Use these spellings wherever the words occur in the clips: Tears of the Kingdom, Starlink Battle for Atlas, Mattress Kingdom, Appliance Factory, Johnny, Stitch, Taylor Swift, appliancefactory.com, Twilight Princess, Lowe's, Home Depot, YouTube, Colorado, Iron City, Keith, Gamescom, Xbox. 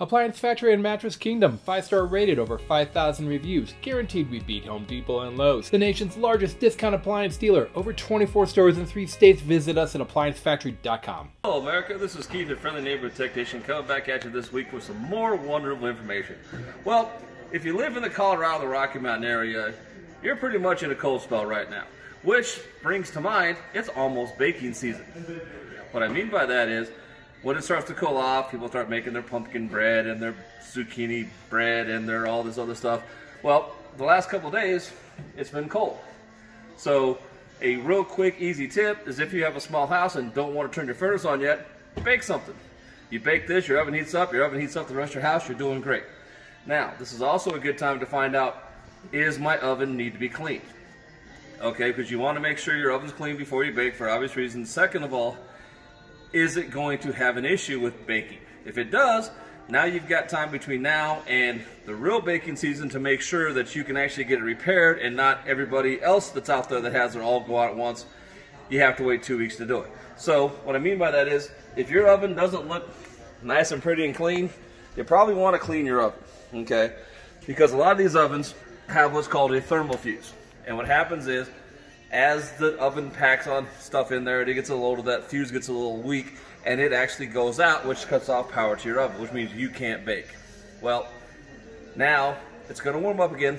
Appliance Factory and Mattress Kingdom, 5-star rated, over 5,000 reviews, guaranteed we beat Home Depot and Lowe's. The nation's largest discount appliance dealer, over 24 stores in 3 states. Visit us at appliancefactory.com. Hello America, this is Keith, a friendly neighborhood technician, coming back at you this week with some more wonderful information. Well, if you live in the Colorado, Rocky Mountain area, you're pretty much in a cold spell right now, which brings to mind, it's almost baking season. What I mean by that is, when it starts to cool off, people start making their pumpkin bread and their zucchini bread and their all this other stuff. Well, the last couple of days, it's been cold. So a real quick, easy tip is if you have a small house and don't want to turn your furnace on yet, bake something. You bake this, your oven heats up the rest of your house, you're doing great. Now, this is also a good time to find out, is my oven need to be cleaned? Okay, because you want to make sure your oven's clean before you bake for obvious reasons. Second of all, is it going to have an issue with baking? If it does, now you've got time between now and the real baking season to make sure that you can actually get it repaired and not everybody else that's out there that has it all go out at once. You have to wait 2 weeks to do it. So what I mean by that is, if your oven doesn't look nice and pretty and clean, you probably want to clean your oven, okay? Because a lot of these ovens have what's called a thermal fuse. And what happens is, as the oven packs on stuff in there, it gets a load of that, fuse gets a little weak, and it actually goes out, which cuts off power to your oven, which means you can't bake. Well, now it's gonna warm up again.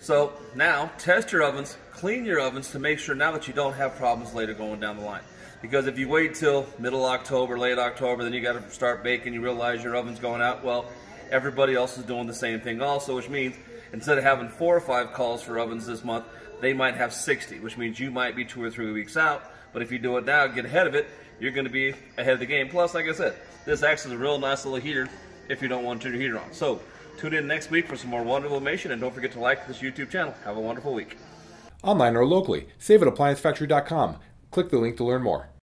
So now test your ovens, clean your ovens to make sure now that you don't have problems later going down the line. Because if you wait till middle October, late October, then you gotta start baking, you realize your oven's going out, well, everybody else is doing the same thing also, which means instead of having 4 or 5 calls for ovens this month, they might have 60, which means you might be 2 or 3 weeks out. But if you do it now, get ahead of it, you're going to be ahead of the game. Plus, like I said, this acts as a real nice little heater if you don't want to turn your heater on. So tune in next week for some more wonderful information, and don't forget to like this YouTube channel. Have a wonderful week. Online or locally, save at appliancefactory.com. Click the link to learn more.